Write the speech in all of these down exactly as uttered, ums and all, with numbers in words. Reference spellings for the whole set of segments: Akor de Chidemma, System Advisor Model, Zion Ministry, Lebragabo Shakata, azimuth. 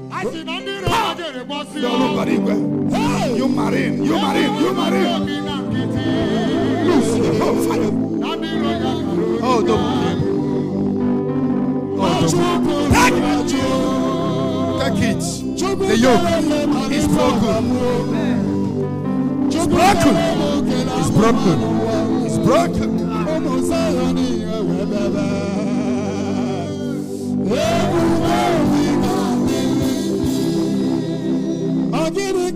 You marine, you marine, you marine. Loose the whole fire. Oh, don't. Oh, don't. Take it. The yoke is broken. It's broken. It's broken. It's broken.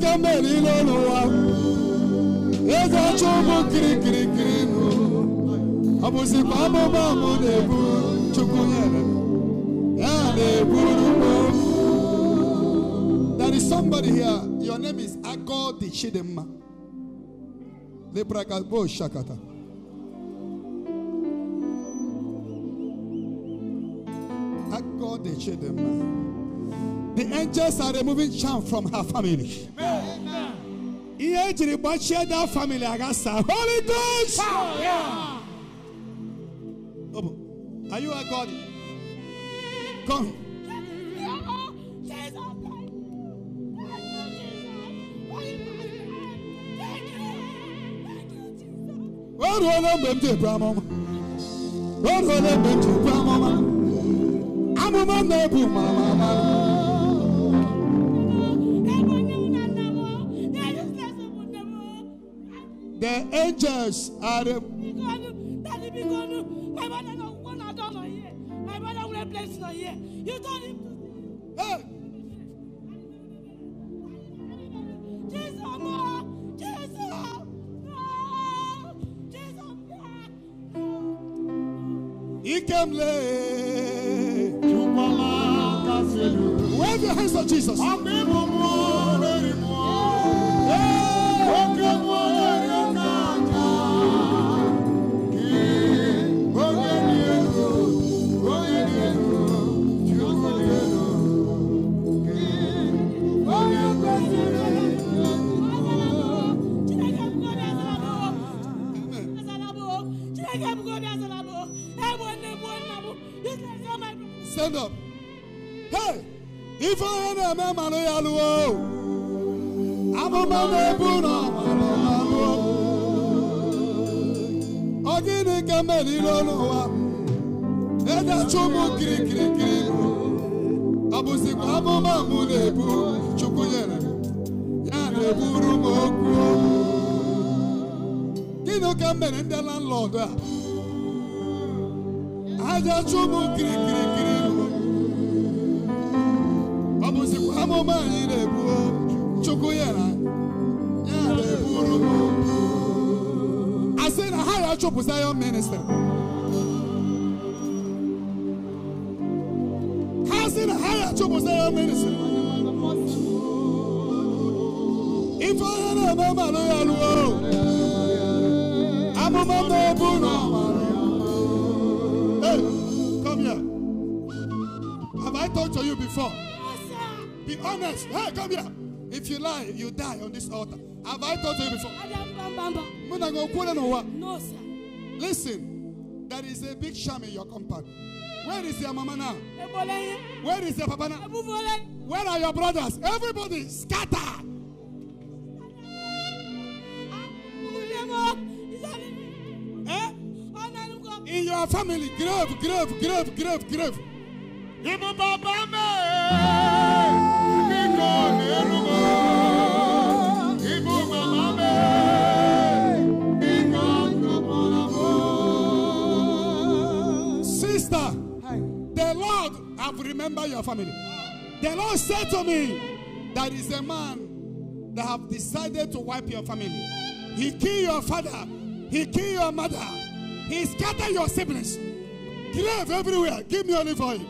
There is somebody here. Your name is Akor de Chidemma. Lebragabo Shakata. Akor de Chidemma. The angels are removing charm from her family. Amen. Amen. That family, Holy Ghost. Yeah. Oh, are you a God? Come. What the angels are the he came late. Wave your hands for Jesus. Stand up. Hey, if I am a man, I am a man. I am a I said, I hire a job with Zion minister. I said, I hire a job with Zion minister. If I had a man, I'm a man. Hey, come here. Have I talked to you before? Be honest. Hey, come here. If you lie, you die on this altar. Have I told you before? No, sir. Listen, there is a big sham in your compound. Where is your mama now? Where is your papa now? Where are your brothers? Everybody scatter. Eh? In your family, grave, grave, grave, grave, grave. Sister, hi. The Lord have remembered your family. The Lord said to me, there is a man that have decided to wipe your family. He killed your father. He killed your mother. He scattered your siblings. Grave everywhere. Give me olive oil.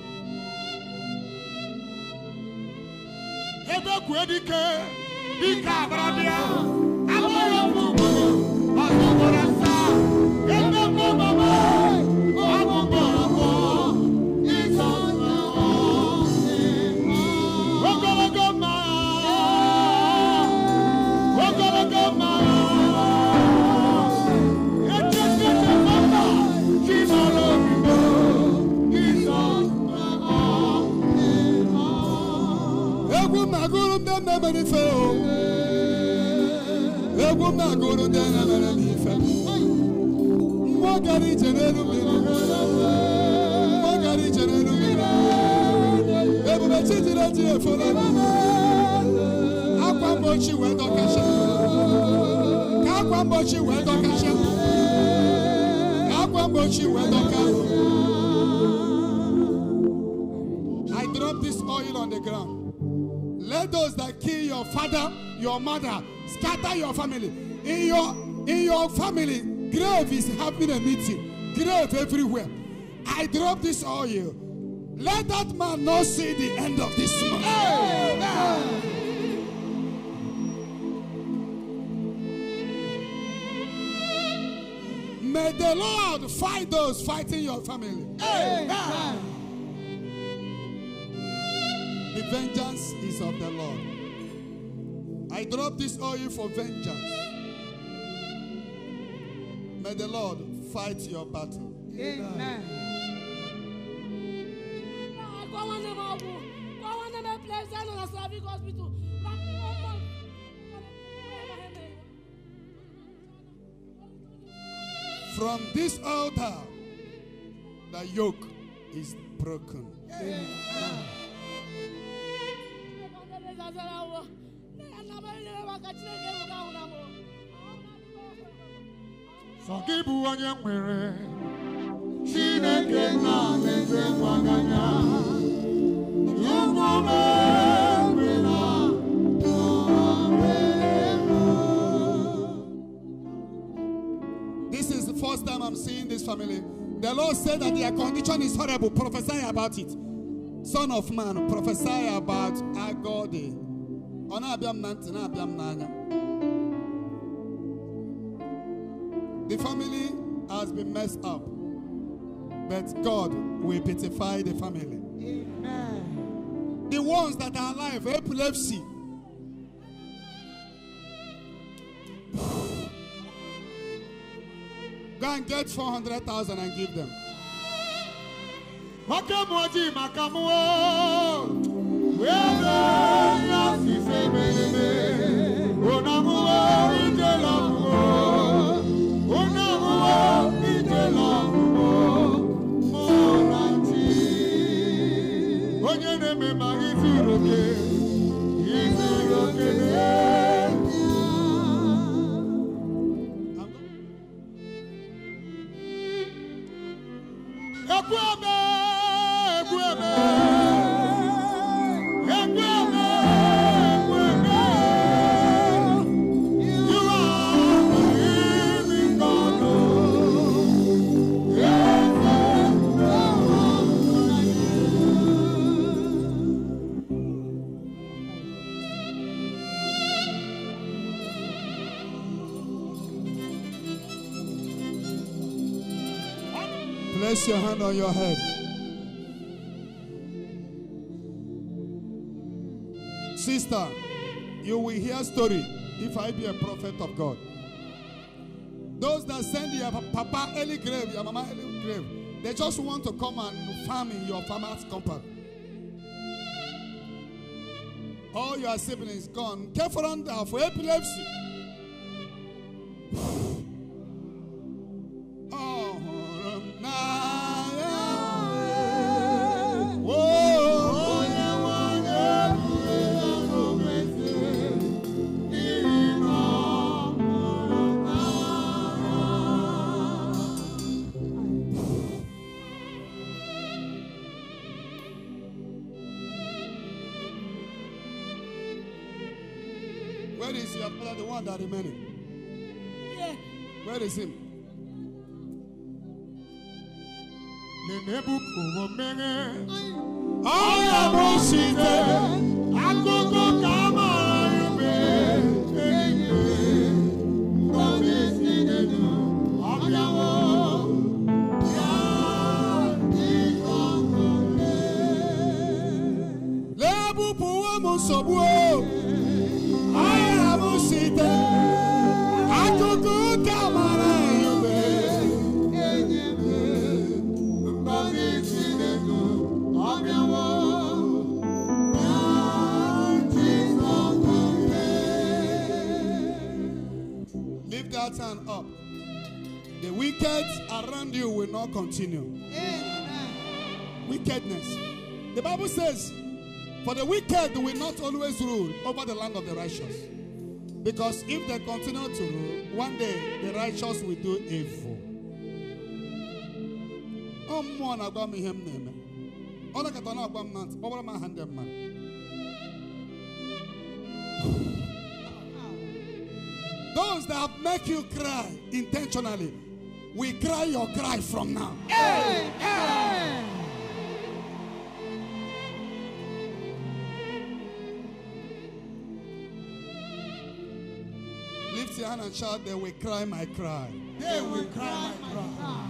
I drop this oil on the ground. Let those that kill your father, your mother, scatter your family. In your, in your family, grave is having a meeting. Grave everywhere. I drop this oil. Let that man not see the end of this month. Hey, hey. May the Lord fight those fighting your family. Hey, hey. The vengeance is of the Lord. I drop this oil for vengeance. May the Lord fight your battle. Amen. From this altar, the yoke is broken. Amen. This is the first time I'm seeing this family. The Lord said that their condition is horrible. Prophesy about it. Son of man, prophesy about Akor de Chidemma. The family has been messed up, but God will beautify the family. Amen. The ones that are alive, epilepsy. Go and get four hundred thousand and give them. Makamuji makamu, we are not the same anymore. Unamuwa itelamuwa, unamuwa itelamuwa, moranti. Onyene me magifiroke, ifiroke. Place your hand on your head. Sister, you will hear a story if I be a prophet of God. Those that send your papa early grave, your mama early grave, they just want to come and farm in your farmer's compound. All your siblings gone. Careful on that for epilepsy. Where is your brother, the one that remained? Yeah. Where is him? pattern up. The wicked around you will not continue. Amen. Wickedness. The Bible says, for the wicked will not always rule over the land of the righteous. Because if they continue to rule, one day the righteous will do evil. Those that have make you cry intentionally, we cry your cry from now. Hey, hey. Lift your hand and shout, they will cry my cry. They will cry my cry.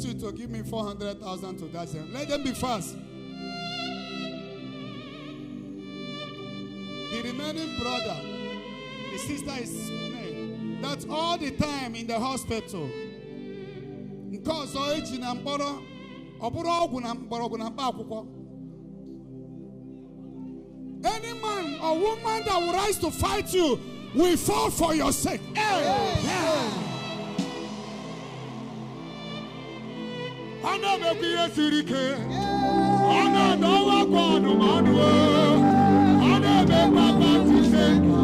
To give me four hundred thousand to that same. Let them be fast. The remaining brother, the sister is made. That's all the time in the hospital. Any man or woman that will rise to fight you will fall for your sake. Hey. Hey. Hey. Ana mekuye sirike, ana dawa kwa numanu, ana mekwa patiseka,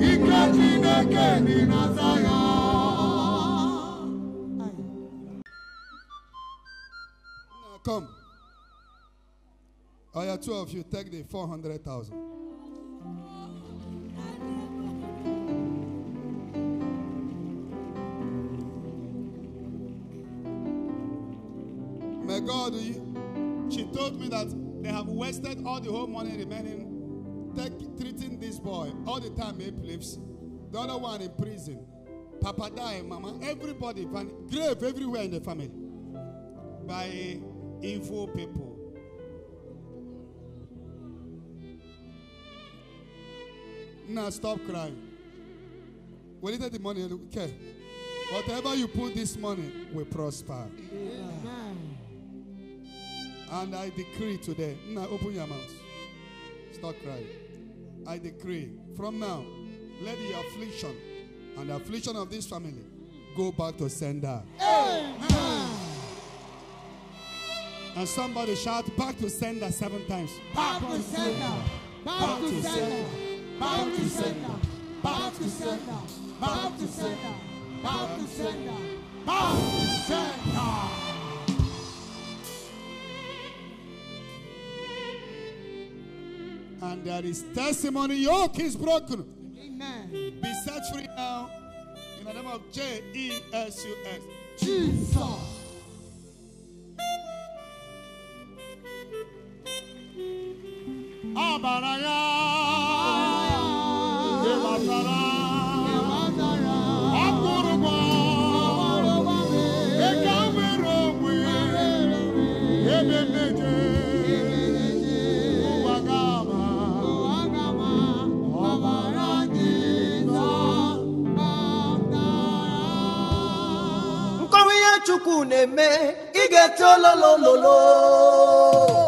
ikati neke ni nazaya. Now come, I have two of you take the four hundred thousand. God, she told me that they have wasted all the whole money remaining take, treating this boy all the time he lives. The other one in prison. Papa died, Mama. Everybody, grave everywhere in the family. By evil people. Now stop crying. We need the money. Okay. Whatever you put this money will prosper. Yeah. And I decree today, now open your mouth, stop crying. I decree, from now, let the affliction and the affliction of this family go back to sender. Amen. And somebody shout, back to sender seven times. Back to sender, back to sender, back to sender, back to sender, back to sender, back to sender, back to sender. And there is testimony. Yoke is broken. Amen. Be set free now. In the name of J E S U S. Jesus. Abaraya. Chuku neme, I get to lo lo lo lo.